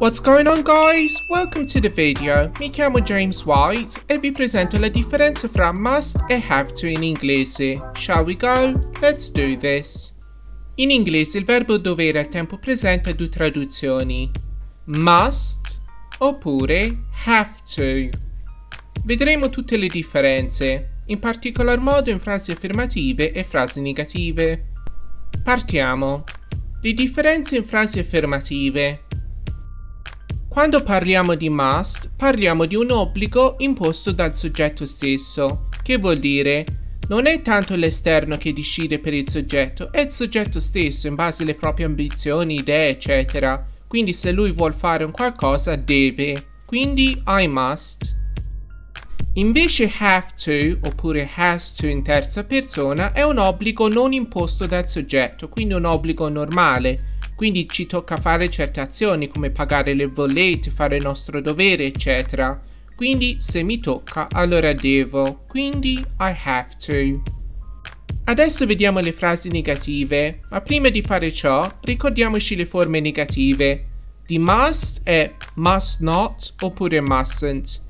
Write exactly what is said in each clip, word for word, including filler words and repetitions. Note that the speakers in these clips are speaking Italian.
What's going on guys? Welcome to the video. Mi chiamo James White e vi presento la differenza fra must e have to in inglese. Shall we go? Let's do this. In inglese il verbo dovere al tempo presente ha due traduzioni. Must oppure have to. Vedremo tutte le differenze, in particolar modo in frasi affermative e frasi negative. Partiamo. Le differenze in frasi affermative. Quando parliamo di must, parliamo di un obbligo imposto dal soggetto stesso, che vuol dire non è tanto l'esterno che decide per il soggetto, è il soggetto stesso in base alle proprie ambizioni, idee, eccetera. Quindi se lui vuol fare un qualcosa, deve. Quindi I must. Invece have to, oppure has to in terza persona, è un obbligo non imposto dal soggetto, quindi un obbligo normale. Quindi ci tocca fare certe azioni come pagare le bollette, fare il nostro dovere, eccetera. Quindi se mi tocca, allora devo. Quindi I have to. Adesso vediamo le frasi negative, ma prima di fare ciò ricordiamoci le forme negative. Di must è must not oppure mustn't.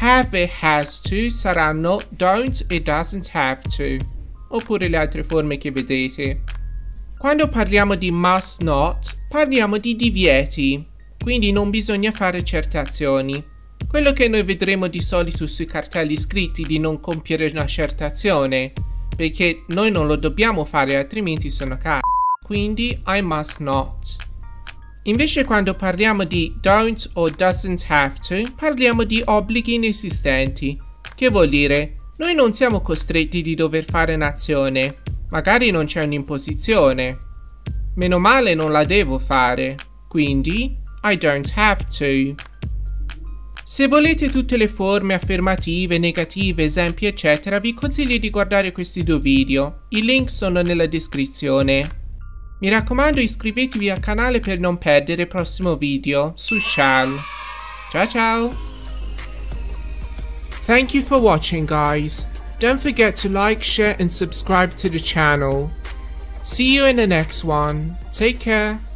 Have e has to saranno don't e doesn't have to, oppure le altre forme che vedete. Quando parliamo di must not, parliamo di divieti, quindi non bisogna fare certe azioni. Quello che noi vedremo di solito sui cartelli scritti di non compiere una certa azione, perché noi non lo dobbiamo fare altrimenti sono c***o. Quindi I must not. Invece quando parliamo di don't o doesn't have to, parliamo di obblighi inesistenti, che vuol dire noi non siamo costretti di dover fare un'azione. Magari non c'è un'imposizione. Meno male non la devo fare. Quindi I don't have to. Se volete tutte le forme affermative, negative, esempi eccetera, vi consiglio di guardare questi due video. I link sono nella descrizione. Mi raccomando, iscrivetevi al canale per non perdere il prossimo video su Shall. Ciao ciao! Thank you for watching guys. Don't forget to like, share, and subscribe to the channel. See you in the next one. Take care.